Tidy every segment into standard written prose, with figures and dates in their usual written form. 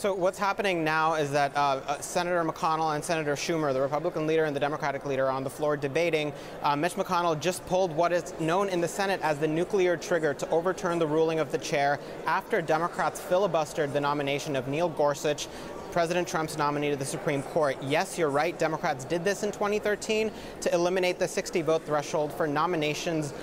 So what's happening now is that Senator McConnell and Senator Schumer, the Republican leader and the Democratic leader, are on the floor debating. Mitch McConnell just pulled what is known in the Senate as the nuclear trigger to overturn the ruling of the chair after Democrats filibustered the nomination of Neil Gorsuch, President Trump's nominee to the Supreme Court. Yes, you're right, Democrats did this in 2013 to eliminate the 60-vote threshold for nominations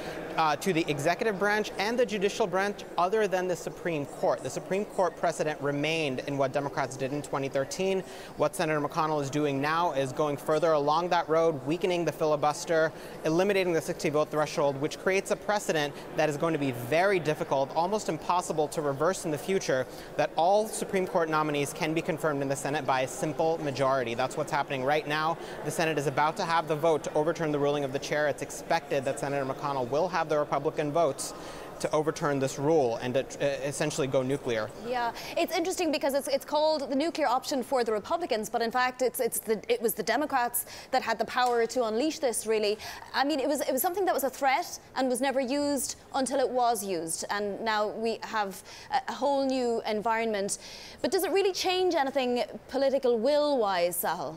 to the executive branch and the judicial branch other than the Supreme Court. The Supreme Court precedent remained in what Democrats did in 2013. What Senator McConnell is doing now is going further along that road, weakening the filibuster, eliminating the 60-vote threshold, which creates a precedent that is going to be very difficult, almost impossible to reverse in the future, that all Supreme Court nominees can be confirmed in the Senate by a simple majority. That's what's happening right now. The Senate is about to have the vote to overturn the ruling of the chair. It's expected that Senator McConnell will have the Republican votes to overturn this rule and to essentially go nuclear. Yeah, it's interesting because it's called the nuclear option for the Republicans, but in fact it was the Democrats that had the power to unleash this, really. I mean, it was something that was a threat and was never used until it was used, and now we have a whole new environment. But does it really change anything political will-wise, Sahil?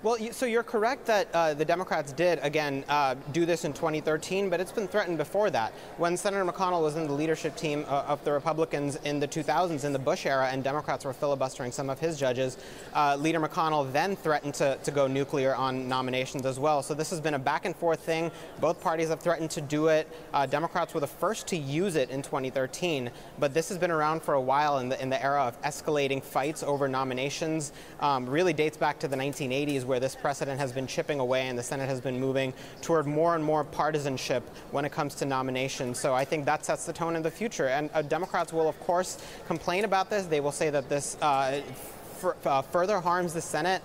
Well, so you're correct that the Democrats did, again, do this in 2013, but it's been threatened before that. When Senator McConnell was in the leadership team of the Republicans in the 2000s, in the Bush era, and Democrats were filibustering some of his judges, Leader McConnell then threatened to go nuclear on nominations as well. So this has been a back-and-forth thing. Both parties have threatened to do it. Democrats were the first to use it in 2013, but this has been around for a while in the era of escalating fights over nominations. Really dates back to the 1980s, where this precedent has been chipping away and the Senate has been moving toward more and more partisanship when it comes to nominations. So I think that sets the tone in the future. And Democrats will, of course, complain about this. They will say that this further harms the Senate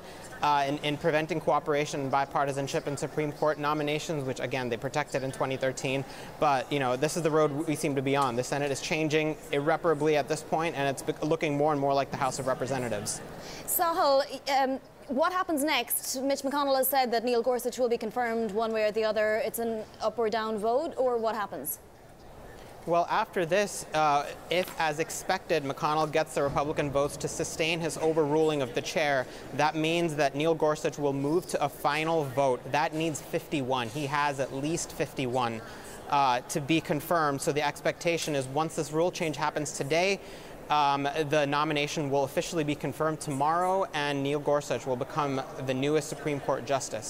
in preventing cooperation and bipartisanship in Supreme Court nominations, which, again, they protected in 2013. But, you know, this is the road we seem to be on. The Senate is changing irreparably at this point, and it's looking more and more like the House of Representatives. Sahil, what happens next? Mitch McConnell has said that Neil Gorsuch will be confirmed one way or the other. It's an up or down vote, or what happens? Well, after this, if, as expected, McConnell gets the Republican votes to sustain his overruling of the chair, that means that Neil Gorsuch will move to a final vote. That needs 51. He has at least 51 to be confirmed. So the expectation is once this rule change happens today, the nomination will officially be confirmed tomorrow, and Neil Gorsuch will become the newest Supreme Court justice.